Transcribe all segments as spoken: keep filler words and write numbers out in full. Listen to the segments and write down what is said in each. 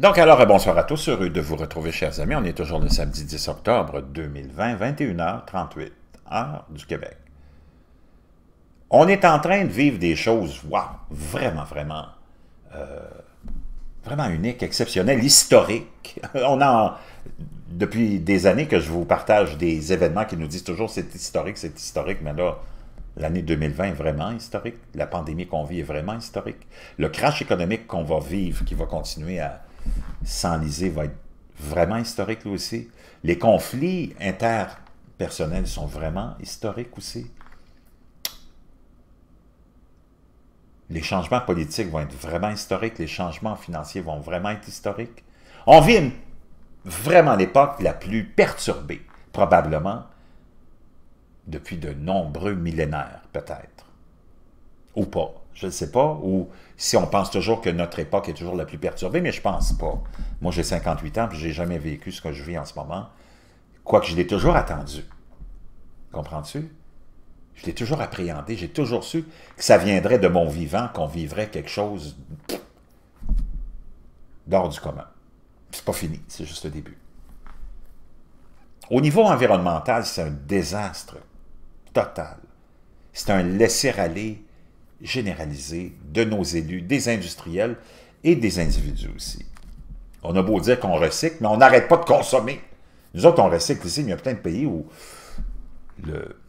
Donc alors, bonsoir à tous, heureux de vous retrouver, chers amis. On est toujours le samedi dix octobre deux mille vingt, vingt et une heures trente-huit, heure du Québec. On est en train de vivre des choses, waouh, vraiment, vraiment, euh, vraiment uniques, exceptionnelles, historiques. On a, depuis des années que je vous partage des événements qui nous disent toujours c'est historique, c'est historique, mais là, l'année deux mille vingt est vraiment historique, la pandémie qu'on vit est vraiment historique, le crash économique qu'on va vivre, qui va continuer à s'enliser va être vraiment historique aussi. Les conflits interpersonnels sont vraiment historiques aussi. Les changements politiques vont être vraiment historiques. Les changements financiers vont vraiment être historiques. On vit une, vraiment l'époque la plus perturbée, probablement, depuis de nombreux millénaires, peut-être. Ou pas. Je ne sais pas, ou si on pense toujours que notre époque est toujours la plus perturbée, mais je ne pense pas. Moi, j'ai cinquante-huit ans, puis je n'ai jamais vécu ce que je vis en ce moment, quoique je l'ai toujours attendu. Comprends-tu? Je l'ai toujours appréhendé, j'ai toujours su que ça viendrait de mon vivant, qu'on vivrait quelque chose d'hors du commun. C'est pas fini, c'est juste le début. Au niveau environnemental, c'est un désastre total. C'est un laisser-aller généralisée de nos élus, des industriels et des individus aussi. On a beau dire qu'on recycle, mais on n'arrête pas de consommer. Nous autres, on recycle ici, mais il y a plein de pays où le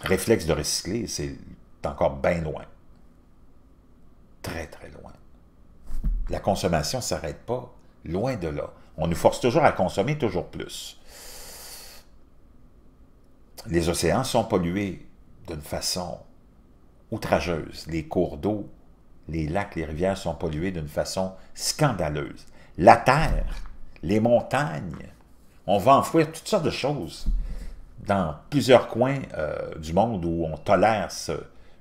réflexe de recycler, c'est encore bien loin. Très, très loin. La consommation ne s'arrête pas, loin de là. On nous force toujours à consommer toujours plus. Les océans sont pollués d'une façon outrageuse. Les cours d'eau, les lacs, les rivières sont pollués d'une façon scandaleuse. La terre, les montagnes, on va enfouir toutes sortes de choses dans plusieurs coins euh, du monde où on tolère ce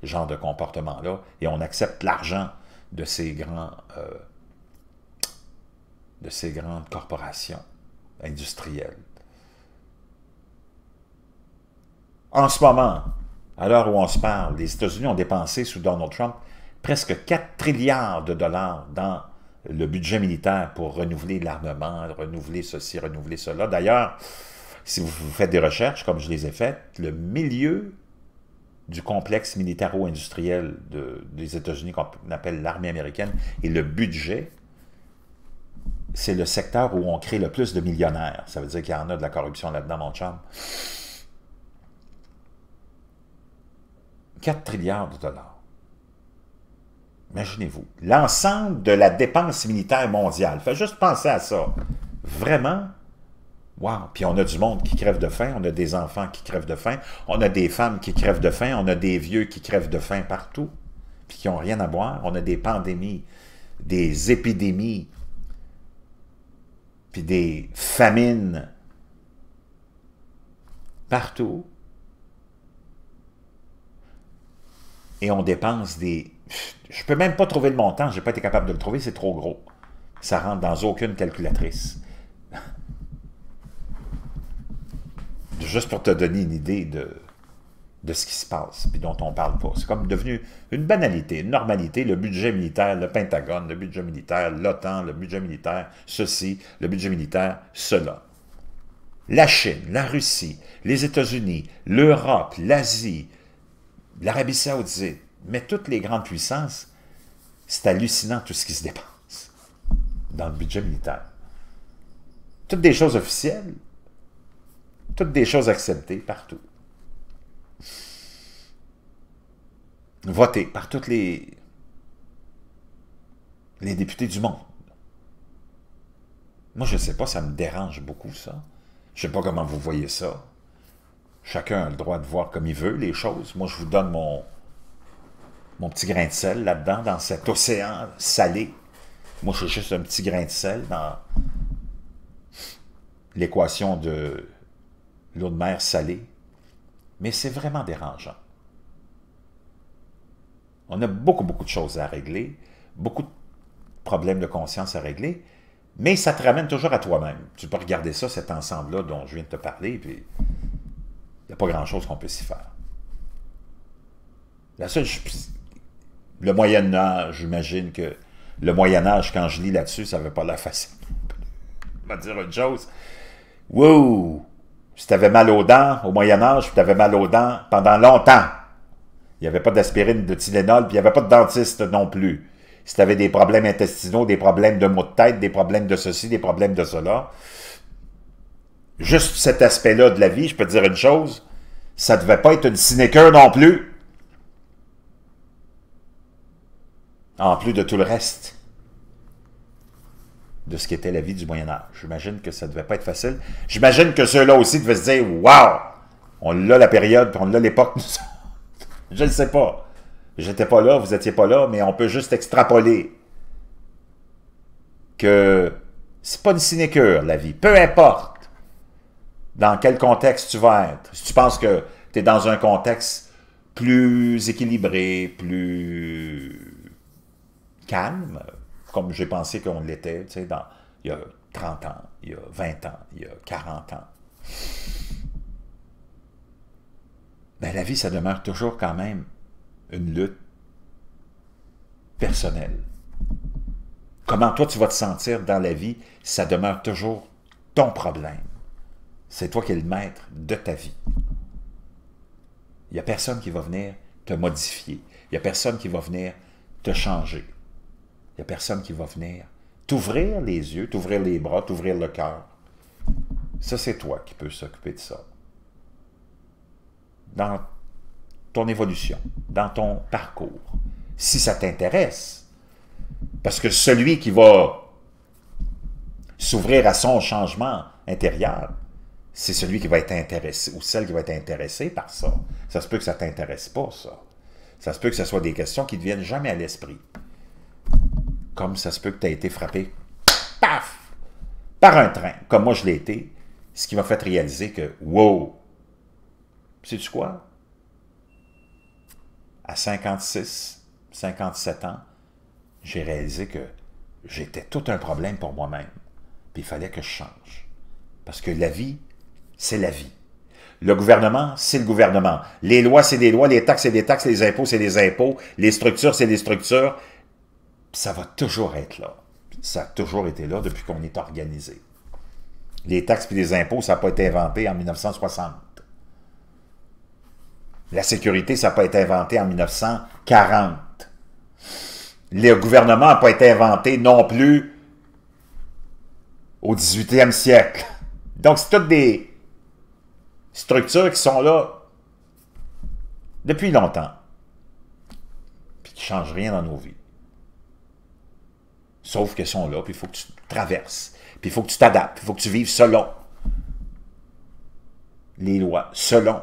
genre de comportement-là et on accepte l'argent de ces grands, euh, de ces grandes corporations industrielles. En ce moment, à l'heure où on se parle, les États-Unis ont dépensé sous Donald Trump presque quatre trilliards de dollars dans le budget militaire pour renouveler l'armement, renouveler ceci, renouveler cela. D'ailleurs, si vous faites des recherches, comme je les ai faites, le milieu du complexe militaro-industriel de, des États-Unis, qu'on appelle l'armée américaine, et le budget, c'est le secteur où on crée le plus de millionnaires. Ça veut dire qu'il y en a de la corruption là-dedans, mon chum. quatre trilliards de dollars. Imaginez-vous, l'ensemble de la dépense militaire mondiale. Faites juste penser à ça. Vraiment, wow! Puis on a du monde qui crève de faim, on a des enfants qui crèvent de faim, on a des femmes qui crèvent de faim, on a des vieux qui crèvent de faim partout, puis qui n'ont rien à boire. On a des pandémies, des épidémies, puis des famines partout. Et on dépense des... Je ne peux même pas trouver le montant, je n'ai pas été capable de le trouver, c'est trop gros. Ça rentre dans aucune calculatrice. Juste pour te donner une idée de, de ce qui se passe, puis dont on ne parle pas. C'est comme devenu une banalité, une normalité, le budget militaire, le Pentagone, le budget militaire, l'OTAN, le budget militaire, ceci, le budget militaire, cela. La Chine, la Russie, les États-Unis, l'Europe, l'Asie, l'Arabie Saoudite, mais toutes les grandes puissances, c'est hallucinant tout ce qui se dépense dans le budget militaire. Toutes des choses officielles, toutes des choses acceptées partout. Votées par tous les, les députés du monde. Moi, je ne sais pas, ça me dérange beaucoup, ça. Je ne sais pas comment vous voyez ça. Chacun a le droit de voir comme il veut les choses. Moi, je vous donne mon, mon petit grain de sel là-dedans, dans cet océan salé. Moi, je suis juste un petit grain de sel dans l'équation de l'eau de mer salée. Mais c'est vraiment dérangeant. On a beaucoup, beaucoup de choses à régler, beaucoup de problèmes de conscience à régler, mais ça te ramène toujours à toi-même. Tu peux regarder ça, cet ensemble-là dont je viens de te parler, puis... il n'y a pas grand-chose qu'on peut s'y faire. La seule... Le Moyen-Âge, j'imagine que le Moyen-Âge, quand je lis là-dessus, ça ne veut pas la facile. On va dire une chose. Wow! Si tu avais mal aux dents au Moyen-Âge, puis tu avais mal aux dents pendant longtemps. Il n'y avait pas d'aspirine, de Tylenol, puis il n'y avait pas de dentiste non plus. Si tu avais des problèmes intestinaux, des problèmes de maux de tête, des problèmes de ceci, des problèmes de cela, juste cet aspect-là de la vie, je peux te dire une chose, ça ne devait pas être une sinecure non plus. En plus de tout le reste de ce qu'était la vie du Moyen-Âge. J'imagine que ça ne devait pas être facile. J'imagine que ceux-là aussi devaient se dire « Wow! On l'a la période, on l'a l'époque. » Je ne sais pas. J'étais pas là, vous n'étiez pas là, mais on peut juste extrapoler que c'est pas une sinécure, la vie. Peu importe dans quel contexte tu vas être. Si tu penses que tu es dans un contexte plus équilibré, plus calme, comme j'ai pensé qu'on l'était, tu sais, dans, il y a trente ans, il y a vingt ans, il y a quarante ans. Ben, la vie, ça demeure toujours quand même une lutte personnelle. Comment toi tu vas te sentir dans la vie, ça demeure toujours ton problème. C'est toi qui es le maître de ta vie. Il n'y a personne qui va venir te modifier. Il n'y a personne qui va venir te changer. Il n'y a personne qui va venir t'ouvrir les yeux, t'ouvrir les bras, t'ouvrir le cœur. Ça, c'est toi qui peux s'occuper de ça. Dans ton évolution, dans ton parcours, si ça t'intéresse. Parce que celui qui va s'ouvrir à son changement intérieur, c'est celui qui va être intéressé, ou celle qui va être intéressée par ça. Ça se peut que ça ne t'intéresse pas, ça. Ça se peut que ce soit des questions qui ne te viennent jamais à l'esprit. Comme ça se peut que tu aies été frappé, paf, par un train, comme moi je l'ai été, ce qui m'a fait réaliser que, wow, sais-tu quoi? À cinquante-six, cinquante-sept ans, j'ai réalisé que j'étais tout un problème pour moi-même. Puis il fallait que je change. Parce que la vie, c'est la vie. Le gouvernement, c'est le gouvernement. Les lois, c'est des lois. Les taxes, c'est des taxes. Les impôts, c'est des impôts. Les structures, c'est des structures. Puis ça va toujours être là. Ça a toujours été là depuis qu'on est organisé. Les taxes et les impôts, ça n'a pas été inventé en mille neuf cent soixante. La sécurité, ça n'a pas été inventé en mille neuf cent quarante. Le gouvernement n'a pas été inventé non plus au dix-huitième siècle. Donc, c'est toutes des structures qui sont là depuis longtemps puis qui ne changent rien dans nos vies. Sauf qu'elles sont là, puis il faut que tu traverses, puis il faut que tu t'adaptes, il faut que tu vives selon les lois, selon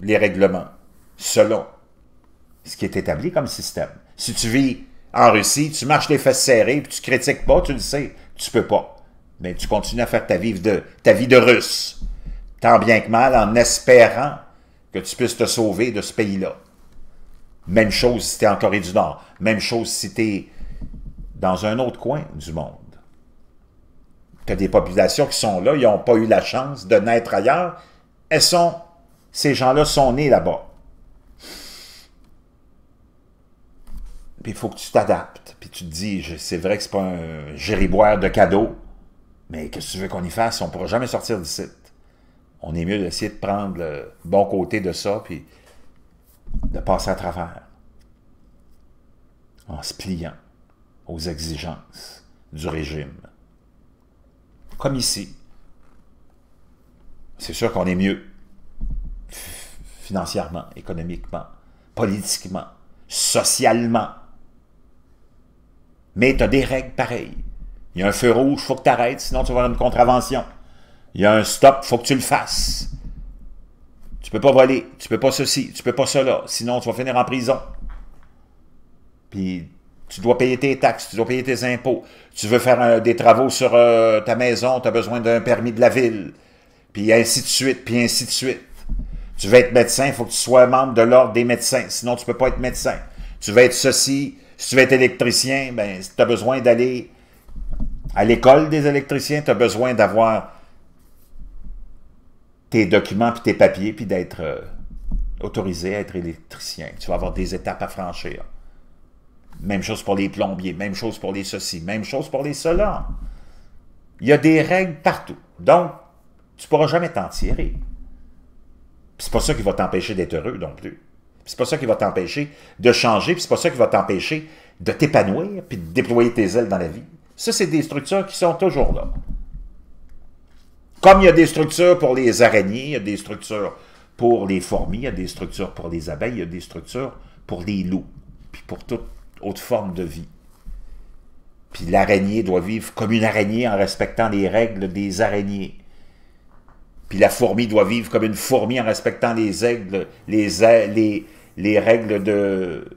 les règlements, selon ce qui est établi comme système. Si tu vis en Russie, tu marches les fesses serrées, puis tu critiques pas, tu le sais, tu peux pas. Mais tu continues à faire ta vie de, ta vie de Russe, tant bien que mal, en espérant que tu puisses te sauver de ce pays-là. Même chose si tu es en Corée du Nord, même chose si tu es dans un autre coin du monde. Tu as des populations qui sont là, ils n'ont pas eu la chance de naître ailleurs, elles sont... Ces gens-là sont nés là-bas. Puis il faut que tu t'adaptes. Puis tu te dis, c'est vrai que c'est pas un gériboire de cadeaux, mais qu'est-ce que tu veux qu'on y fasse? On ne pourra jamais sortir d'ici. On est mieux d'essayer de prendre le bon côté de ça, puis de passer à travers. En se pliant aux exigences du régime. Comme ici. C'est sûr qu'on est mieux. Financièrement, économiquement, politiquement, socialement. Mais tu as des règles pareilles. Il y a un feu rouge, il faut que tu arrêtes, sinon tu vas avoir une contravention. Il y a un stop, il faut que tu le fasses. Tu ne peux pas voler, tu ne peux pas ceci, tu ne peux pas cela, sinon tu vas finir en prison. Puis tu dois payer tes taxes, tu dois payer tes impôts. Tu veux faire un, des travaux sur euh, ta maison, tu as besoin d'un permis de la ville. Puis ainsi de suite, puis ainsi de suite. Tu veux être médecin, il faut que tu sois membre de l'ordre des médecins, sinon tu ne peux pas être médecin. Tu veux être ceci, si tu veux être électricien, ben, tu as besoin d'aller à l'école des électriciens, tu as besoin d'avoir tes documents puis tes papiers, puis d'être euh, autorisé à être électricien. Tu vas avoir des étapes à franchir. Même chose pour les plombiers, même chose pour les ceci, même chose pour les cela. Il y a des règles partout. Donc, tu ne pourras jamais t'en tirer. Puis c'est pas ça qui va t'empêcher d'être heureux non plus. C'est pas ça qui va t'empêcher de changer, puis c'est pas ça qui va t'empêcher de t'épanouir, puis de déployer tes ailes dans la vie. Ça, c'est des structures qui sont toujours là. Comme il y a des structures pour les araignées, il y a des structures pour les fourmis, il y a des structures pour les abeilles, il y a des structures pour les loups, puis pour toute autre forme de vie. Puis l'araignée doit vivre comme une araignée en respectant les règles des araignées. Puis la fourmi doit vivre comme une fourmi en respectant les, aigles, les, les, les règles de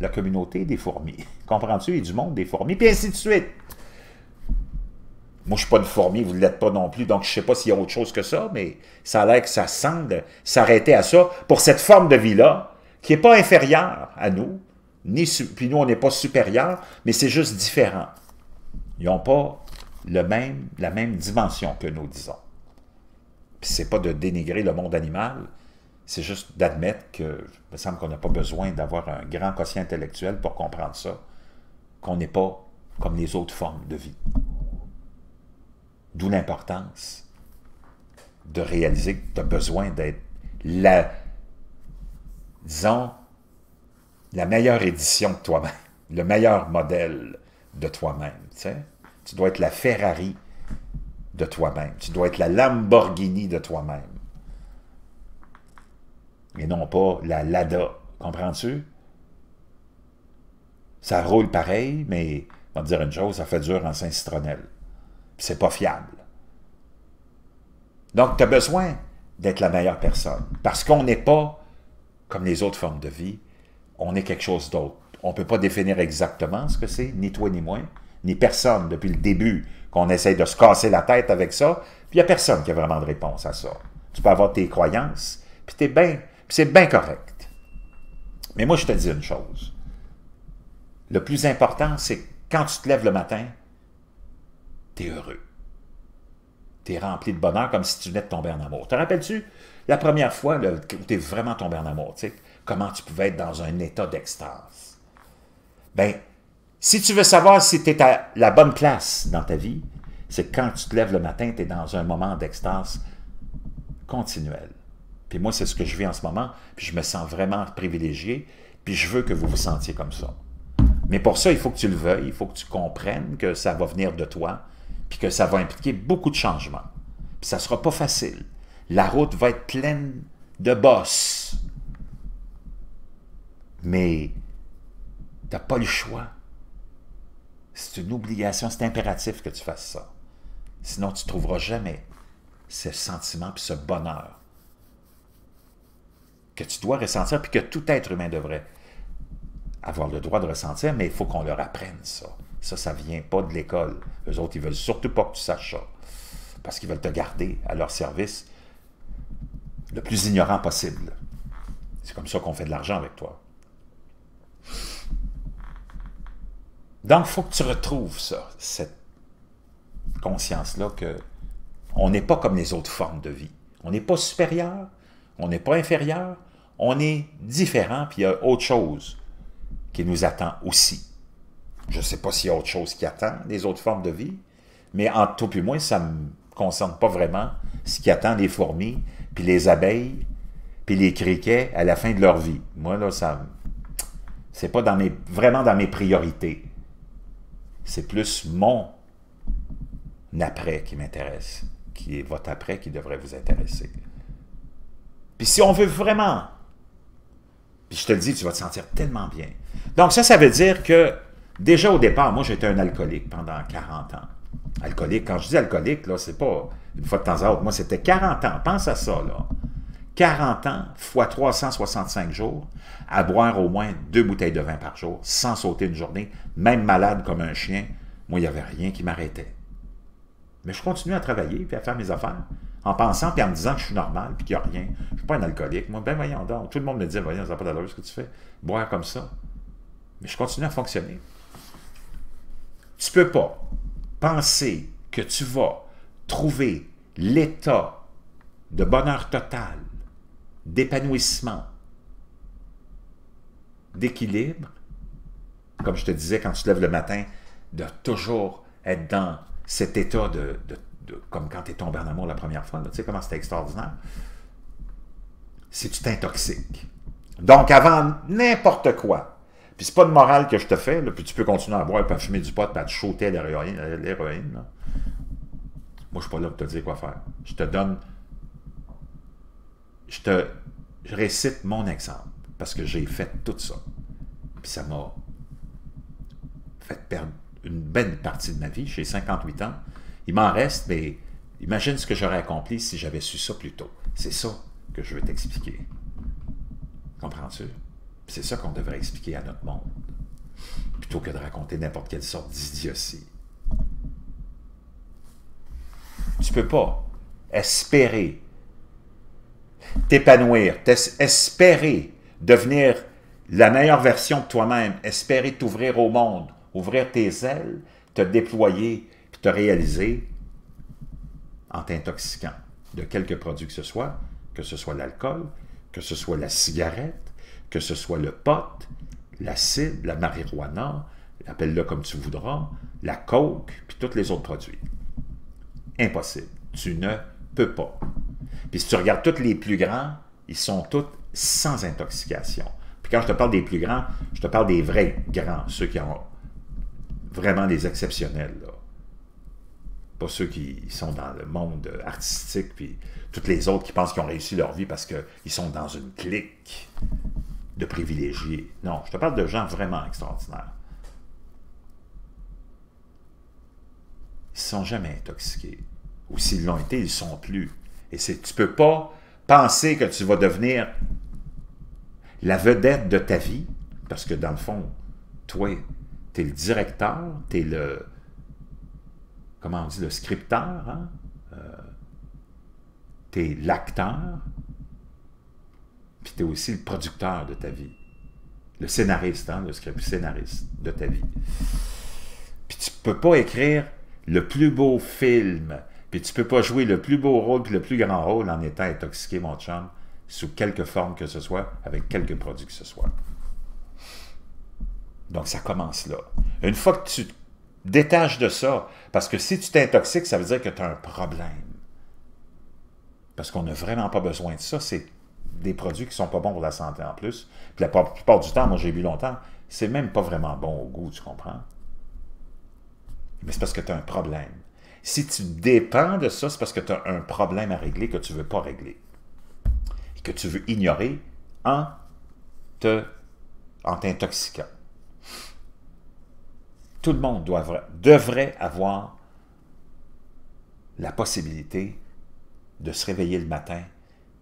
la communauté des fourmis. Comprends-tu? Et du monde des fourmis, puis ainsi de suite. Moi, je ne suis pas une fourmi, vous ne l'êtes pas non plus, donc je ne sais pas s'il y a autre chose que ça, mais ça a l'air que ça semble s'arrêter à ça pour cette forme de vie-là, qui n'est pas inférieure à nous, ni puis nous, on n'est pas supérieur, mais c'est juste différent. Ils n'ont pas le même, la même dimension que nous, disons. Puis c'est pas de dénigrer le monde animal, c'est juste d'admettre que, il me semble qu'on n'a pas besoin d'avoir un grand quotient intellectuel pour comprendre ça, qu'on n'est pas comme les autres formes de vie. D'où l'importance de réaliser que tu as besoin d'être la, disons, la meilleure édition de toi-même, le meilleur modèle de toi-même. Tu sais? Tu dois être la Ferrari de toi-même. Tu dois être la Lamborghini de toi-même. Et non pas la Lada. Comprends-tu? Ça roule pareil, mais on va te dire une chose, ça fait dur en Saint-Citronnelle. C'est pas fiable. Donc, tu as besoin d'être la meilleure personne. Parce qu'on n'est pas, comme les autres formes de vie, on est quelque chose d'autre. On ne peut pas définir exactement ce que c'est, ni toi, ni moi, ni personne, depuis le début qu'on essaye de se casser la tête avec ça, puis il n'y a personne qui a vraiment de réponse à ça. Tu peux avoir tes croyances, puis t'es bien, puis c'est bien correct. Mais moi, je te dis une chose. Le plus important, c'est que quand tu te lèves le matin, t'es heureux. T'es rempli de bonheur comme si tu venais de tomber en amour. Te rappelles-tu la première fois là, où t'es vraiment tombé en amour? Tu sais, comment tu pouvais être dans un état d'extase? Bien, si tu veux savoir si t'es à la bonne place dans ta vie, c'est quand tu te lèves le matin, t'es dans un moment d'extase continuel. Puis moi, c'est ce que je vis en ce moment, puis je me sens vraiment privilégié, puis je veux que vous vous sentiez comme ça. Mais pour ça, il faut que tu le veuilles, il faut que tu comprennes que ça va venir de toi, puis que ça va impliquer beaucoup de changements. Puis ça ne sera pas facile. La route va être pleine de bosses. Mais tu n'as pas le choix. C'est une obligation, c'est impératif que tu fasses ça. Sinon, tu ne trouveras jamais ce sentiment puis ce bonheur que tu dois ressentir puis que tout être humain devrait avoir le droit de ressentir, mais il faut qu'on leur apprenne ça. Ça, ça ne vient pas de l'école. Eux autres, ils ne veulent surtout pas que tu saches ça. Parce qu'ils veulent te garder à leur service le plus ignorant possible. C'est comme ça qu'on fait de l'argent avec toi. Donc, il faut que tu retrouves ça, cette conscience-là qu'on n'est pas comme les autres formes de vie. On n'est pas supérieur, on n'est pas inférieur, on est différent, puis il y a autre chose qui nous attend aussi. Je ne sais pas s'il y a autre chose qui attend les autres formes de vie, mais en tout plus moins, ça ne me concerne pas vraiment ce qui attend les fourmis, puis les abeilles, puis les criquets à la fin de leur vie. Moi, là, ça, c'est pas dans mes, vraiment dans mes priorités. C'est plus mon après qui m'intéresse, qui est votre après qui devrait vous intéresser. Puis si on veut vraiment, puis je te le dis, tu vas te sentir tellement bien. Donc ça, ça veut dire que déjà au départ, moi j'étais un alcoolique pendant quarante ans. Alcoolique, quand je dis alcoolique, là, c'est pas une fois de temps à autre. Moi c'était quarante ans, pense à ça là. quarante ans fois trois cent soixante-cinq jours à boire au moins deux bouteilles de vin par jour, sans sauter une journée, même malade comme un chien. Moi il n'y avait rien qui m'arrêtait. Mais je continuais à travailler puis à faire mes affaires, en pensant puis en me disant que je suis normal puis qu'il n'y a rien. Je ne suis pas un alcoolique. Moi, ben voyons donc. Tout le monde me disait, voyons, ça n'a pas d'allure ce que tu fais, boire comme ça. Mais je continue à fonctionner. Tu ne peux pas penser que tu vas trouver l'état de bonheur total, d'épanouissement, d'équilibre, comme je te disais, quand tu te lèves le matin, de toujours être dans cet état de... de, de comme quand tu es tombé en amour la première fois, là, tu sais comment c'était extraordinaire. Si tu t'intoxiques. Donc, avant n'importe quoi, puis c'est pas de morale que je te fais, là, puis tu peux continuer à boire, puis à fumer du pot, puis à te shooter à l'héroïne. Moi, je suis pas là pour te dire quoi faire. Je te donne... Je te je récite mon exemple, parce que j'ai fait tout ça. Puis ça m'a fait perdre une belle partie de ma vie. J'ai cinquante-huit ans. Il m'en reste, mais imagine ce que j'aurais accompli si j'avais su ça plus tôt. C'est ça que je veux t'expliquer. Comprends-tu? C'est ça qu'on devrait expliquer à notre monde, plutôt que de raconter n'importe quelle sorte d'idiotie. Tu peux pas espérer t'épanouir, espérer devenir la meilleure version de toi-même, espérer t'ouvrir au monde, ouvrir tes ailes, te déployer, puis te réaliser en t'intoxiquant de quelque produit que ce soit, que ce soit l'alcool, que ce soit la cigarette, que ce soit le pot, l'acide, la marijuana, appelle-le comme tu voudras, la coke, puis tous les autres produits. Impossible. Tu ne peux pas. Puis si tu regardes tous les plus grands, ils sont tous sans intoxication. Puis quand je te parle des plus grands, je te parle des vrais grands, ceux qui ont vraiment des exceptionnels, là. Pas ceux qui sont dans le monde artistique, puis toutes les autres qui pensent qu'ils ont réussi leur vie parce qu'ils sont dans une clique de privilégiés. Non, je te parle de gens vraiment extraordinaires. Ils ne sont jamais intoxiqués. Ou s'ils l'ont été, ils ne sont plus. Et tu ne peux pas penser que tu vas devenir la vedette de ta vie, parce que dans le fond, toi, tu es le directeur, tu es le, comment on dit, le scripteur, hein? euh, tu es l'acteur, puis tu es aussi le producteur de ta vie, le scénariste, hein? Le script scénariste de ta vie. Puis tu ne peux pas écrire le plus beau film, puis tu peux pas jouer le plus beau rôle puis le plus grand rôle en étant intoxiqué, mon chum, sous quelque forme que ce soit, avec quelque produit que ce soit. Donc, ça commence là. Une fois que tu te détaches de ça, parce que si tu t'intoxiques, ça veut dire que tu as un problème. Parce qu'on n'a vraiment pas besoin de ça. C'est des produits qui sont pas bons pour la santé en plus. Puis la plupart du temps, moi, j'ai bu longtemps, c'est même pas vraiment bon au goût, tu comprends? Mais c'est parce que tu as un problème. Si tu dépends de ça, c'est parce que tu as un problème à régler que tu ne veux pas régler et que tu veux ignorer en te, en t'intoxiquant. Tout le monde doit, devrait avoir la possibilité de se réveiller le matin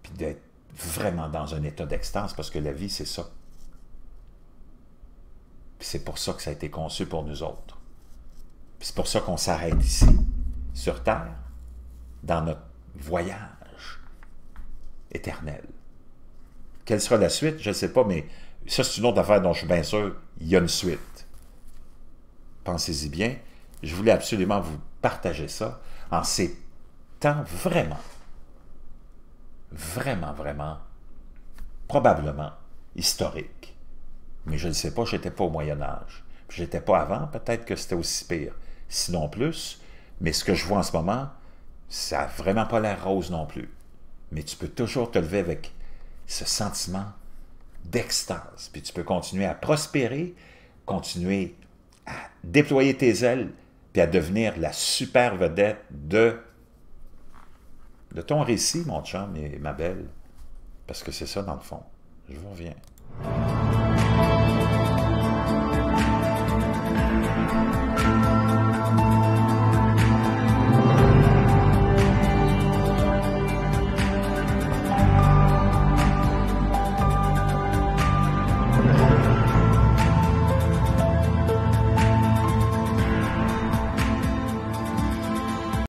puis d'être vraiment dans un état d'extase, parce que la vie, c'est ça. Puis c'est pour ça que ça a été conçu pour nous autres. Puis c'est pour ça qu'on s'arrête ici, sur Terre, dans notre voyage éternel. Quelle sera la suite? Je ne sais pas, mais ça, c'est une autre affaire dont je suis bien sûr, il y a une suite. Pensez-y bien. Je voulais absolument vous partager ça en ces temps vraiment, vraiment, vraiment, probablement historiques. Mais je ne sais pas, je n'étais pas au Moyen-Âge. Je n'étais pas avant, peut-être que c'était aussi pire. Sinon plus... Mais ce que je vois en ce moment, ça n'a vraiment pas l'air rose non plus. Mais tu peux toujours te lever avec ce sentiment d'extase. Puis tu peux continuer à prospérer, continuer à déployer tes ailes, puis à devenir la super vedette de, de ton récit, mon chum et ma belle. Parce que c'est ça, dans le fond. Je vous reviens.